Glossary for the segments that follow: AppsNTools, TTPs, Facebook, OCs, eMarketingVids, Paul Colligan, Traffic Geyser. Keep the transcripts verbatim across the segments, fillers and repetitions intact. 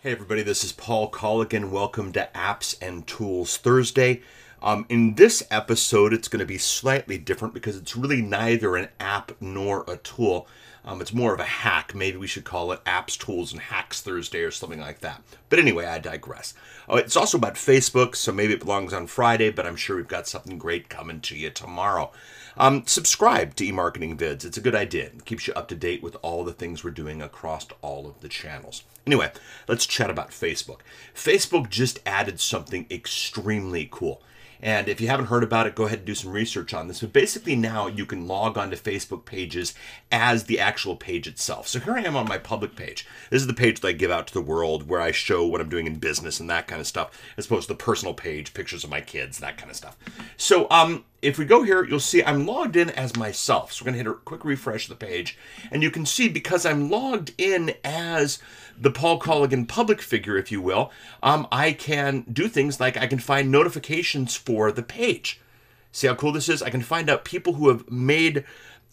Hey everybody, this is Paul Colligan. Welcome to Apps and Tools Thursday. Um, in this episode, it's going to be slightly different because it's really neither an app nor a tool. Um, it's more of a hack. Maybe we should call it Apps, Tools, and Hacks Thursday or something like that. But anyway, I digress. Uh, it's also about Facebook, so maybe it belongs on Friday, but I'm sure we've got something great coming to you tomorrow. Um, subscribe to eMarketingVids. It's a good idea. It keeps you up to date with all the things we're doing across all of the channels. Anyway, let's chat about Facebook. Facebook just added something extremely cool. And if you haven't heard about it, go ahead and do some research on this. But basically now you can log onto Facebook pages as the actual page itself. So here I am on my public page. This is the page that I give out to the world where I show what I'm doing in business and that kind of stuff, as opposed to the personal page, pictures of my kids, that kind of stuff. So um, if we go here, you'll see I'm logged in as myself. So we're going to hit a quick refresh of the page. And you can see because I'm logged in as the Paul Colligan public figure, if you will, um, I can do things like I can find notifications for for the page. See how cool this is? I can find out people who have made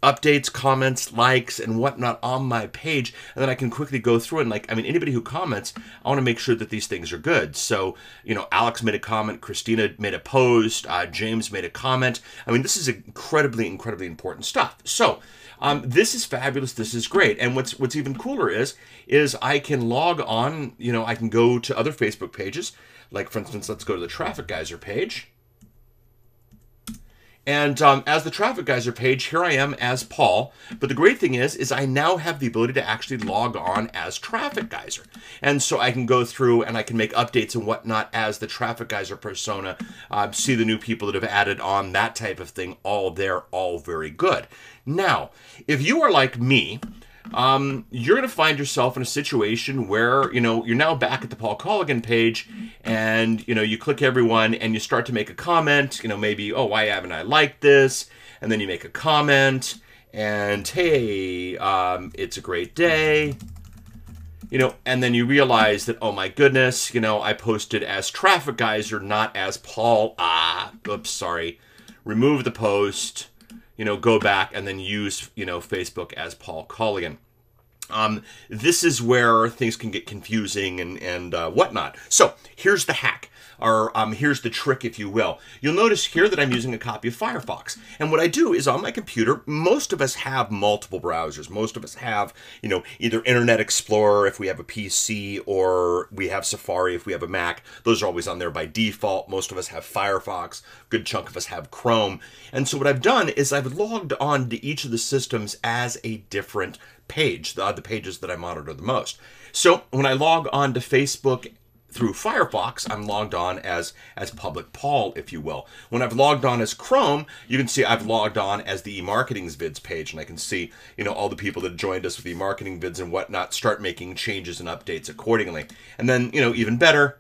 updates, comments, likes, and whatnot on my page, and then I can quickly go through and like, I mean, anybody who comments, I want to make sure that these things are good. So, you know, Alex made a comment, Christina made a post, uh, James made a comment. I mean, this is incredibly, incredibly important stuff. So, um, this is fabulous. This is great. And what's what's even cooler is, is I can log on, you know, I can go to other Facebook pages. Like, for instance, let's go to the Traffic Geyser page. And um, as the Traffic Geyser page, here I am as Paul. But the great thing is, is I now have the ability to actually log on as Traffic Geyser. And so I can go through and I can make updates and whatnot as the Traffic Geyser persona, uh, see the new people that have added on, that type of thing, all there, all very good. Now, if you are like me, um, you're going to find yourself in a situation where, you know, you're now back at the Paul Colligan page and, you know, you click everyone and you start to make a comment, you know, maybe, oh, why haven't I liked this? And then you make a comment and, hey, um, it's a great day. You know, and then you realize that, oh my goodness, you know, I posted as Traffic Geyser, not as Paul. Ah, oops, sorry. Remove the post. You know, go back and then use, you know, Facebook as Paul Colligan. Um, this is where things can get confusing and, and uh, whatnot. So here's the hack, or um, here's the trick, if you will. You'll notice here that I'm using a copy of Firefox. And what I do is on my computer, most of us have multiple browsers. Most of us have, you know, either Internet Explorer if we have a P C, or we have Safari if we have a Mac. Those are always on there by default. Most of us have Firefox. Good chunk of us have Chrome. And so what I've done is I've logged on to each of the systems as a different page, the, the pages that I monitor the most. So when I log on to Facebook through Firefox, I'm logged on as, as Public Paul, if you will. When I've logged on as Chrome, you can see I've logged on as the eMarketingVids page, and I can see, you know, all the people that joined us with eMarketingVids and whatnot start making changes and updates accordingly. And then, you know, even better,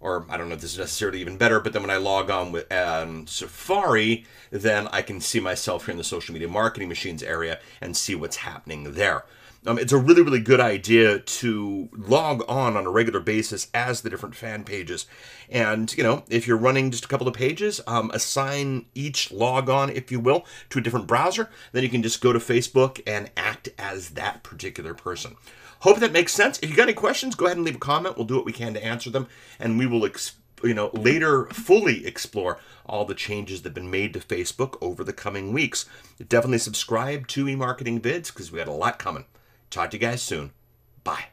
or I don't know if this is necessarily even better, but then when I log on with um, Safari, then I can see myself here in the social media marketing machines area and see what's happening there. Um, it's a really, really good idea to log on on a regular basis as the different fan pages. And, you know, if you're running just a couple of pages, um, assign each log on, if you will, to a different browser. Then you can just go to Facebook and act as that particular person. Hope that makes sense. If you got any questions, go ahead and leave a comment. We'll do what we can to answer them, and we will explain. You know, later fully explore all the changes that have been made to Facebook over the coming weeks. Definitely subscribe to eMarketingVids because we got a lot coming. Talk to you guys soon. Bye.